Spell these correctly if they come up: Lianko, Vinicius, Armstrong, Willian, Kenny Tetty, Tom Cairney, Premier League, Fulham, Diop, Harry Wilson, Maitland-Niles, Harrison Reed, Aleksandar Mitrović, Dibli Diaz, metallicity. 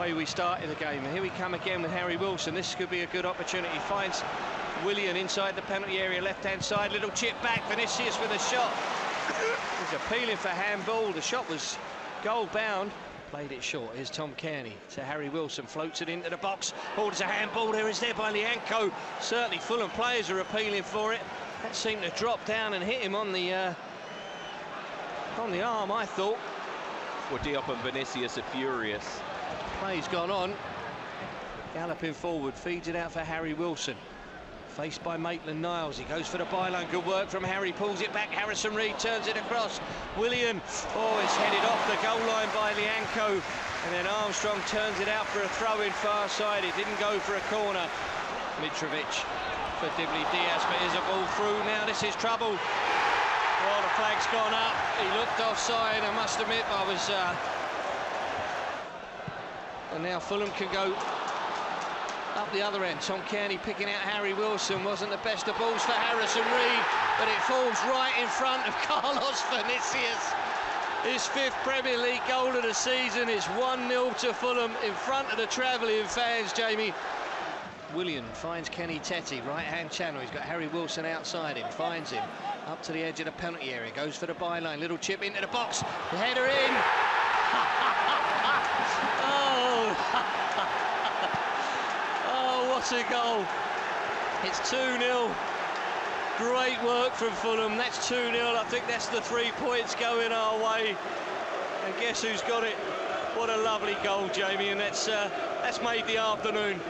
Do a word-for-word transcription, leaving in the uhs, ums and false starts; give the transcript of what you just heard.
way we started the game. Here we come again with Harry Wilson. This could be a good opportunity. Finds Willian inside the penalty area, left-hand side. Little chip back, Vinicius with a shot. He's appealing for handball. The shot was goal-bound. Played it short. Here's Tom Cairney to Harry Wilson. Floats it into the box. Orders a handball. There is there by Lianko. Certainly Fulham players are appealing for it. That seemed to drop down and hit him on the, uh, on the arm, I thought. Well, Diop and Vinicius are furious. Play's gone on. Galloping forward. Feeds it out for Harry Wilson. Faced by Maitland-Niles, he goes for the byline. Good work from Harry, pulls it back. Harrison Reed turns it across. Willian, oh, it's headed off the goal line by Lianko. And then Armstrong turns it out for a throw-in far side. It didn't go for a corner. Mitrović for Dibli Diaz, but here's a ball through now. This is trouble. Well, the flag's gone up. He looked offside, I must admit. I was... Uh... And now Fulham can go... up the other end. Tom Cairney picking out Harry Wilson. Wasn't the best of balls for Harrison Reed, but it falls right in front of Carlos Vinicius. His fifth Premier League goal of the season is one nil to Fulham in front of the travelling fans, Jamie. Willian finds Kenny Tetty, right-hand channel. He's got Harry Wilson outside him, finds him. Up to the edge of the penalty area, goes for the byline. Little chip into the box, the header in. Oh! What a goal. It's two nil. Great work from Fulham. That's two nil. I think that's the three points going our way. And guess who's got it? What a lovely goal, Jamie. And that's, uh, that's made the afternoon.